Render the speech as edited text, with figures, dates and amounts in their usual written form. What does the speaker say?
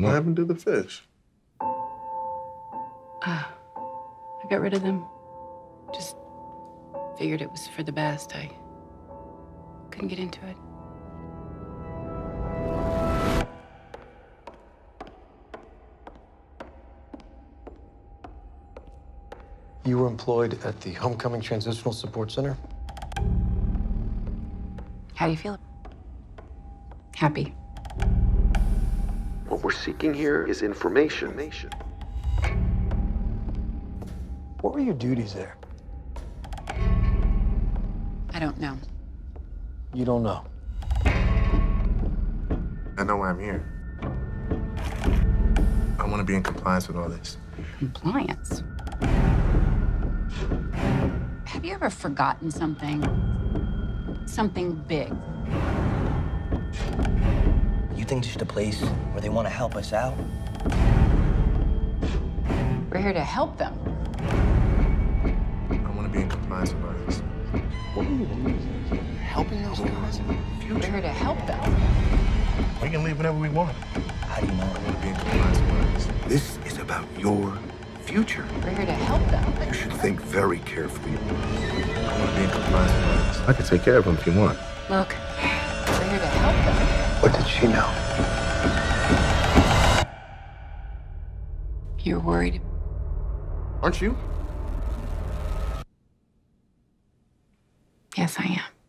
What happened to the fish? I got rid of them. Just figured it was for the best. I couldn't get into it. You were employed at the Homecoming Transitional Support Center? How do you feel? Happy. What we're seeking here is information. What were your duties there? I don't know. You don't know? I know why I'm here. I want to be in compliance with all this. Compliance? Have you ever forgotten something? Something big? You think this is the place where they want to help us out? We're here to help them. I want to be in compliance with all this. What do you mean? Helping those guys in the future? We're here to help them. We can leave whenever we want. How do you know I want to be in compliance with all this? This is about your future. We're here to help them. You should think very carefully. I want to be in compliance with all this. I can take care of them if you want. Look, we're here to help them. What did she know? You're worried. Aren't you? Yes, I am.